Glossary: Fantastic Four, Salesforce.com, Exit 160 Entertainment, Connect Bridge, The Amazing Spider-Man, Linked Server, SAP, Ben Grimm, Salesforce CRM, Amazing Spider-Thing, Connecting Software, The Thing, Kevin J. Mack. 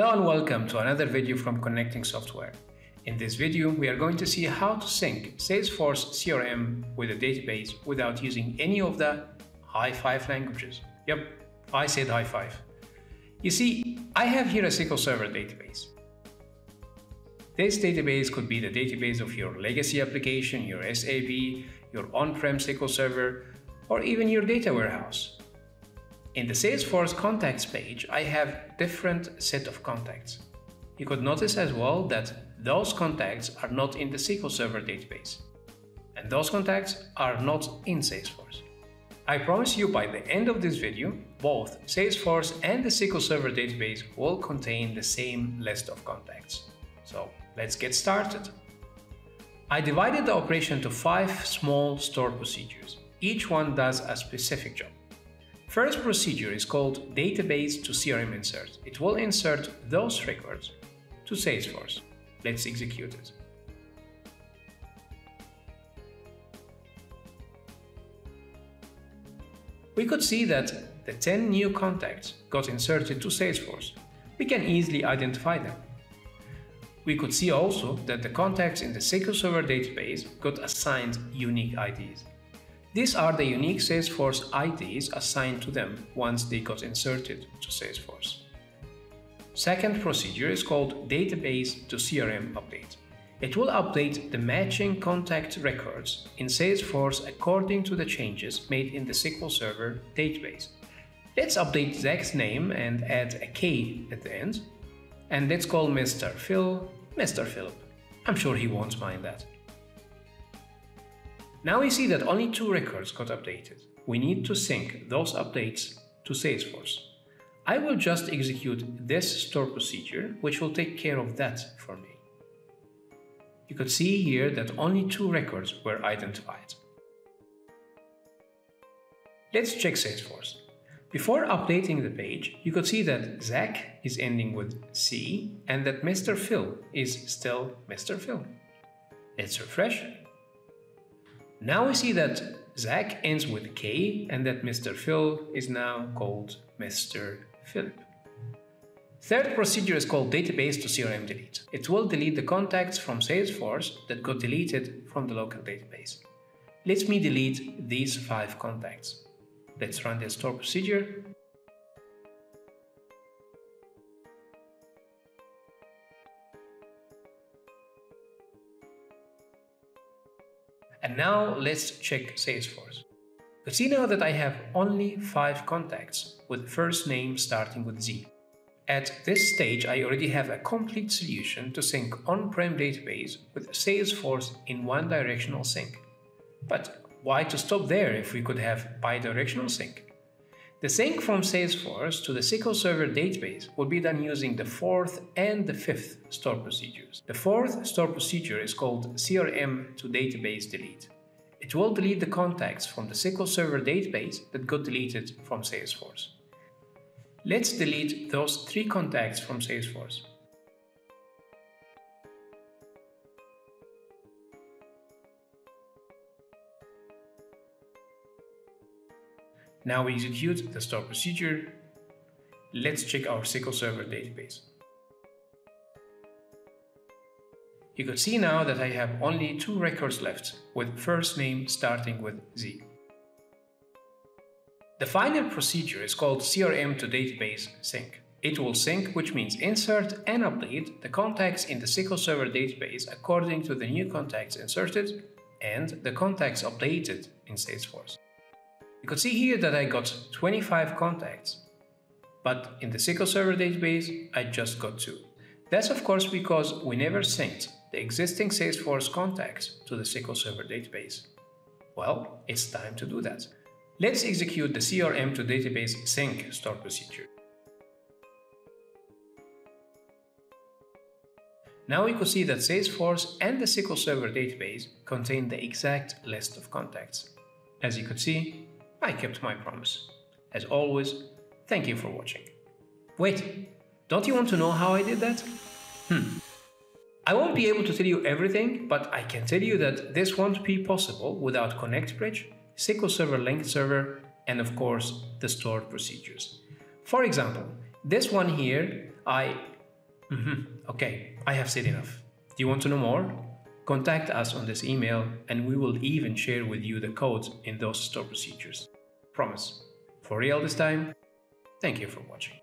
Hello and welcome to another video from Connecting Software. In this video, we are going to see how to sync Salesforce CRM with a database without using any of the high five languages. Yep, I said high five. You see, I have here a SQL Server database. This database could be the database of your legacy application, your SAP, your on-prem SQL Server, or even your data warehouse. In the Salesforce contacts page, I have different set of contacts. You could notice as well that those contacts are not in the SQL Server database, and those contacts are not in Salesforce. I promise you by the end of this video, both Salesforce and the SQL Server database will contain the same list of contacts. So let's get started. I divided the operation to 5 small stored procedures. Each one does a specific job. First procedure is called database to CRM insert. It will insert those records to Salesforce. Let's execute it. We could see that the 10 new contacts got inserted to Salesforce. We can easily identify them. We could see also that the contacts in the SQL Server database got assigned unique IDs. These are the unique Salesforce IDs assigned to them once they got inserted to Salesforce. Second procedure is called database to CRM update. It will update the matching contact records in Salesforce according to the changes made in the SQL Server database. Let's update Zach's name and add a K at the end. And let's call Mr. Phil, Mr. Philip. I'm sure he won't mind that. Now we see that only 2 records got updated. We need to sync those updates to Salesforce. I will just execute this store procedure, which will take care of that for me. You could see here that only 2 records were identified. Let's check Salesforce. Before updating the page, you could see that Zach is ending with C and that Mr. Phil is still Mr. Phil. Let's refresh. Now we see that Zach ends with K and that Mr. Phil is now called Mr. Philip. Third procedure is called database to CRM delete. It will delete the contacts from Salesforce that got deleted from the local database. Let me delete these 5 contacts. Let's run the store procedure. And now let's check Salesforce. You see now that I have only 5 contacts with first name starting with Z. At this stage, I already have a complete solution to sync on-prem database with Salesforce in one-directional sync. But why to stop there if we could have bi-directional sync? The sync from Salesforce to the SQL Server database will be done using the 4th and the 5th store procedures. The 4th store procedure is called CRM to database delete. It will delete the contacts from the SQL Server database that got deleted from Salesforce. Let's delete those 3 contacts from Salesforce. Now we execute the store procedure. Let's check our SQL Server database. You could see now that I have only 2 records left with first name starting with Z. The final procedure is called CRM to database sync. It will sync, which means insert and update the contacts in the SQL Server database according to the new contacts inserted and the contacts updated in Salesforce. You could see here that I got 25 contacts, but in the SQL Server database, I just got 2. That's of course because we never synced the existing Salesforce contacts to the SQL Server database. Well, it's time to do that. Let's execute the CRM to database sync store procedure. Now we could see that Salesforce and the SQL Server database contain the exact list of contacts. As you could see, I kept my promise. As always, thank you for watching. Wait, don't you want to know how I did that? I won't be able to tell you everything, but I can tell you that this won't be possible without Connect Bridge, SQL Server Linked Server, and of course, the stored procedures. For example, this one here, I Okay, I have said enough. Do you want to know more? Contact us on this email and we will even share with you the codes in those store procedures. Promise. For real this time, thank you for watching.